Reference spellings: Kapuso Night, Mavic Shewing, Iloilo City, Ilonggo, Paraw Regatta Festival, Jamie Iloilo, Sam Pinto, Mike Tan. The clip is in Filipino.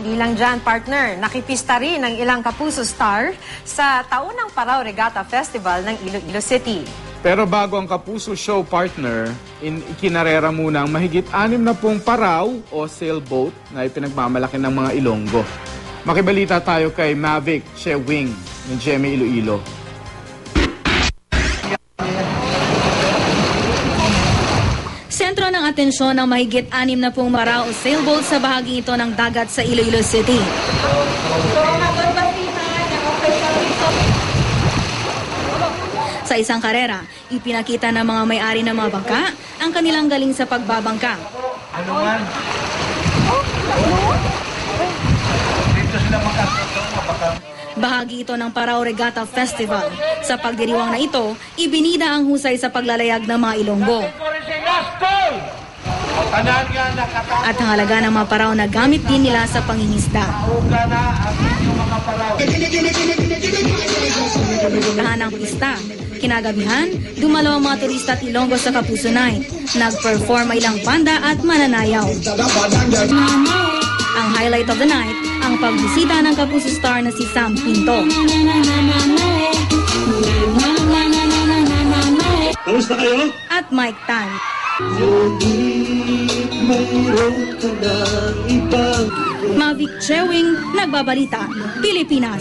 Hindi lang dyan, partner, nakipista rin ang ilang Kapuso star sa taunang Paraw Regatta Festival ng Iloilo City. Pero bago ang Kapuso Show, partner, ikinarera muna ang mahigit 60 paraw o sailboat na ipinagmamalaki ng mga Ilonggo. Makibalita tayo kay Mavic Shewing ng Jamie Iloilo. Sentro ng atensyon ng mahigit 60 paraw o sailboat sa bahaging ito ng dagat sa Iloilo City. Sa isang karera, ipinakita ng mga may-ari ng mga bangka ang kanilang galing sa pagbabangka. Bahagi ito ng Paraw Regatta Festival. Sa pagdiriwang na ito, ibinida ang husay sa paglalayag ng mga Ilonggo. At ang halaga ng mga paraw na gamit din nila sa pangingisda. Tahan ng pista, kinagabihan, dumalo ang mga turista at Ilonggo sa Kapuso Night. Nag-perform ay ilang banda at mananayaw. Ang highlight of the night, ang pagbisita ng Kapuso star na si Sam Pinto. Kumusta kayo? At Mike Tan. Mavic Shewing, Nagbabalita, Pilipinas.